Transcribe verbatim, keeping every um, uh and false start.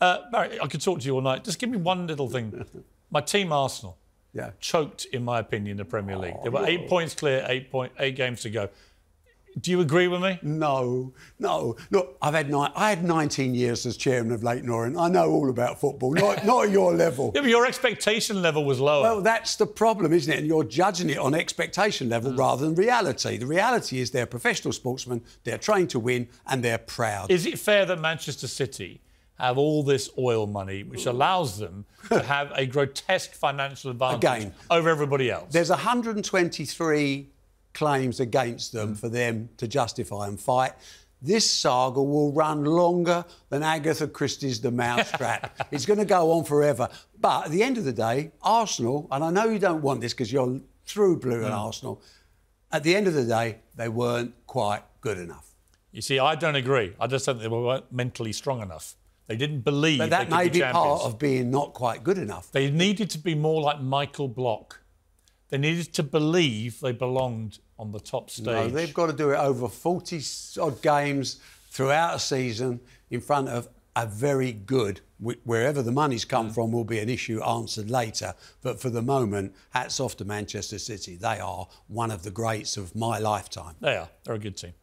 Uh, Barry, I could talk to you all night. Just give me one little thing. My team, Arsenal, yeah, choked, in my opinion, the Premier League. Oh, they were eight no. points clear, eight, point, eight games to go. Do you agree with me? No, no. Look, I've had nine, I had nineteen years as chairman of Leighton Orient. I know all about football, not, not at your level. Yeah, but your expectation level was lower. Well, that's the problem, isn't it? And you're judging it on expectation level mm. rather than reality. The reality is they're professional sportsmen, they're trained to win, and they're proud. Is it fair that Manchester City have all this oil money, which allows them to have a grotesque financial advantage Again, over everybody else? There's one hundred twenty-three... claims against them for them to justify and fight. This saga will run longer than Agatha Christie's The Mousetrap. It's going to go on forever. But at the end of the day, Arsenal, and I know you don't want this because you're through blue and mm. Arsenal, at the end of the day, they weren't quite good enough. You see, I don't agree. I just think they weren't mentally strong enough. They didn't believe but that they could may be, be part of being not quite good enough. They needed to be more like Michael Block. They needed to believe they belonged on the top stage. No, they've got to do it over forty-odd games throughout a season in front of a very good... Wherever the money's come from will be an issue answered later. But for the moment, hats off to Manchester City. They are one of the greats of my lifetime. They are. They're a good team.